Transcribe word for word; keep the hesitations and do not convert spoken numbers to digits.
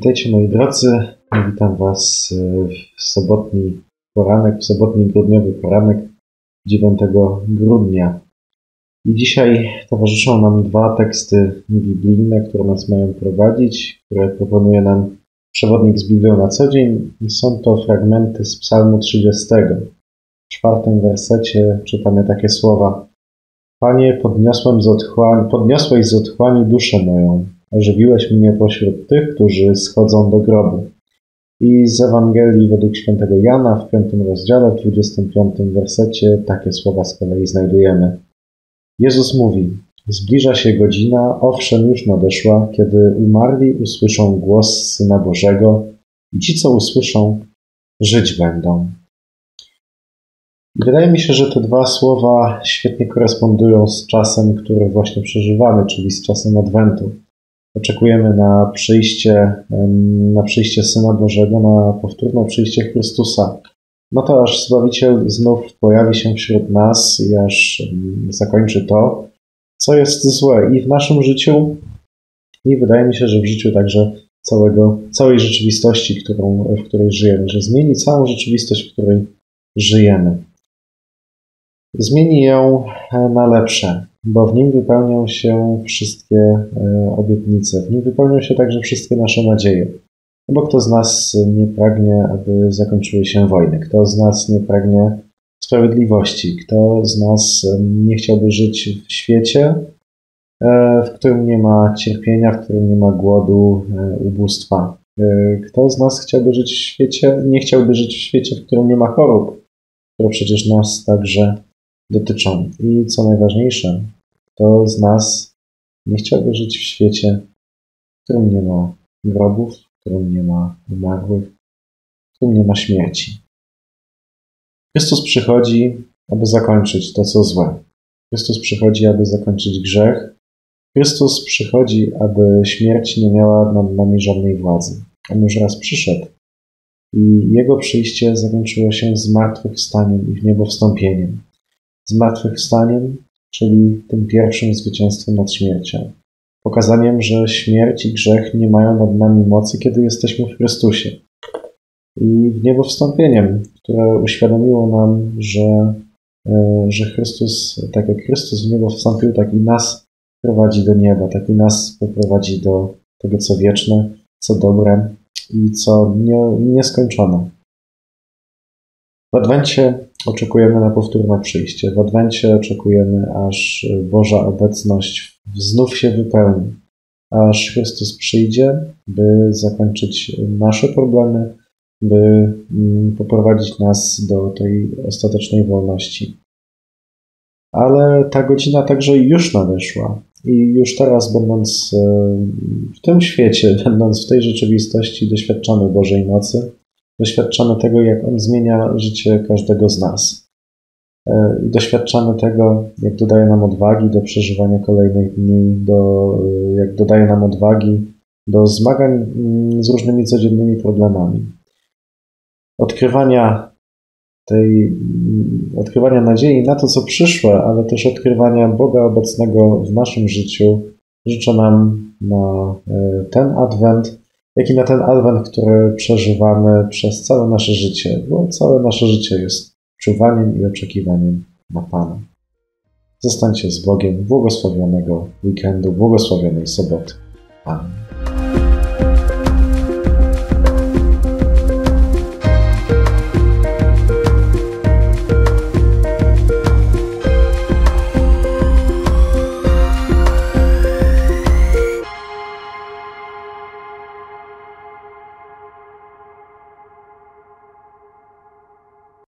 Witajcie moi drodzy, witam was w sobotni poranek, w sobotni grudniowy poranek dziewiątego grudnia. I dzisiaj towarzyszą nam dwa teksty biblijne, które nas mają prowadzić, które proponuje nam przewodnik z Biblią na co dzień. Są to fragmenty z Psalmu trzydziestego. W czwartym wersecie czytamy takie słowa: Panie, podniosłem z otchłani, podniosłeś z otchłani duszę moją, ożywiłeś mnie pośród tych, którzy schodzą do grobu. I z Ewangelii według świętego Jana w piątym rozdziale, w dwudziestym piątym wersecie takie słowa z kolei znajdujemy. Jezus mówi: zbliża się godzina, owszem już nadeszła, kiedy umarli usłyszą głos Syna Bożego i ci, co usłyszą, żyć będą. I wydaje mi się, że te dwa słowa świetnie korespondują z czasem, który właśnie przeżywamy, czyli z czasem Adwentu. Oczekujemy na przyjście, na przyjście Syna Bożego, na powtórne przyjście Chrystusa. No to aż Zbawiciel znów pojawi się wśród nas i aż zakończy to, co jest złe i w naszym życiu, i wydaje mi się, że w życiu także całego, całej rzeczywistości, którą, w której żyjemy, że zmieni całą rzeczywistość, w której żyjemy. Zmieni ją na lepsze, bo w nim wypełnią się wszystkie obietnice, w nim wypełnią się także wszystkie nasze nadzieje. Bo kto z nas nie pragnie, aby zakończyły się wojny? Kto z nas nie pragnie sprawiedliwości? Kto z nas nie chciałby żyć w świecie, w którym nie ma cierpienia, w którym nie ma głodu, ubóstwa? Kto z nas chciałby żyć w świecie, nie chciałby żyć w świecie, w którym nie ma chorób, które przecież nas także dotyczą? I co najważniejsze, kto z nas nie chciałby żyć w świecie, w którym nie ma grobów, w którym nie ma umarłych, w którym nie ma śmierci? Chrystus przychodzi, aby zakończyć to, co złe. Chrystus przychodzi, aby zakończyć grzech. Chrystus przychodzi, aby śmierć nie miała nad nami żadnej władzy. On już raz przyszedł i Jego przyjście zakończyło się zmartwychwstaniem i w niebo wstąpieniem. Zmartwychwstaniem, czyli tym pierwszym zwycięstwem nad śmiercią. Pokazaniem, że śmierć i grzech nie mają nad nami mocy, kiedy jesteśmy w Chrystusie. I w niebo wstąpieniem, które uświadomiło nam, że, że Chrystus, tak jak Chrystus w niebo wstąpił, tak i nas prowadzi do nieba, tak i nas poprowadzi do tego, co wieczne, co dobre i co nie, nieskończone. W Adwencie oczekujemy na powtórne przyjście. W Adwencie oczekujemy, aż Boża obecność znów się wypełni. Aż Chrystus przyjdzie, by zakończyć nasze problemy, by poprowadzić nas do tej ostatecznej wolności. Ale ta godzina także już nadeszła. I już teraz, będąc w tym świecie, będąc w tej rzeczywistości, doświadczamy Bożej mocy. Doświadczamy tego, jak On zmienia życie każdego z nas. Doświadczamy tego, jak dodaje nam odwagi do przeżywania kolejnych dni, do, jak dodaje nam odwagi do zmagań z różnymi codziennymi problemami. Odkrywania, tej, odkrywania nadziei na to, co przyszłe, ale też odkrywania Boga obecnego w naszym życiu życzę nam na ten Adwent, jak i na ten Adwent, który przeżywamy przez całe nasze życie, bo całe nasze życie jest czuwaniem i oczekiwaniem na Pana. Zostańcie z Bogiem, błogosławionego weekendu, błogosławionej soboty. Amen.